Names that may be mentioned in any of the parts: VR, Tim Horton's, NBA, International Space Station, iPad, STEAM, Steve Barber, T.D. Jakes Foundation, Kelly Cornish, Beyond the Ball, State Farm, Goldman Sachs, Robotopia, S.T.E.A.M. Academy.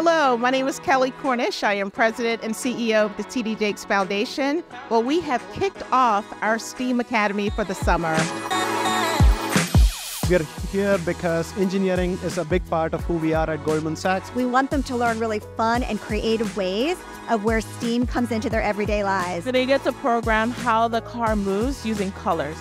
Hello, my name is Kelly Cornish. I am president and CEO of the T.D. Jakes Foundation. Well, we have kicked off our STEAM Academy for the summer. We're here because engineering is a big part of who we are at Goldman Sachs. We want them to learn really fun and creative ways of where STEAM comes into their everyday lives. So they get to program how the car moves using colors.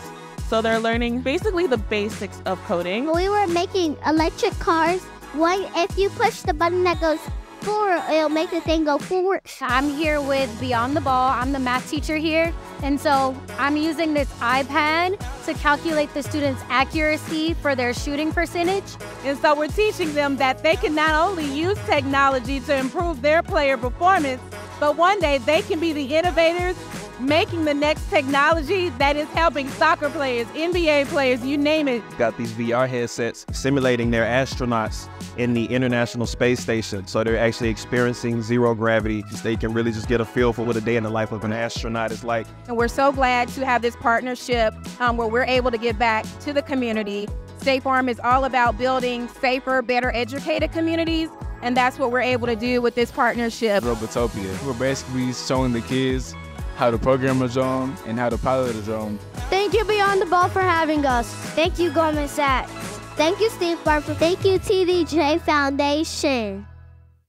So they're learning basically the basics of coding. We were making electric cars. Why, if you push the button that goes forward, it'll make the thing go forward. I'm here with Beyond the Ball. I'm the math teacher here. And so I'm using this iPad to calculate the students' accuracy for their shooting percentage. And so we're teaching them that they can not only use technology to improve their player performance, but one day they can be the innovators making the next technology that is helping soccer players, NBA players, you name it. Got these VR headsets simulating their astronauts in the International Space Station. So they're actually experiencing zero gravity. They can really just get a feel for what a day in the life of an astronaut is like. And we're so glad to have this partnership where we're able to give back to the community. State Farm is all about building safer, better educated communities. And that's what we're able to do with this partnership. Robotopia. We're basically showing the kids how to program a drone and how to pilot a drone. Thank you, Beyond the Ball, for having us. Thank you, Goldman Sachs. Thank you, Steve Barber. Thank you, TDJ Foundation.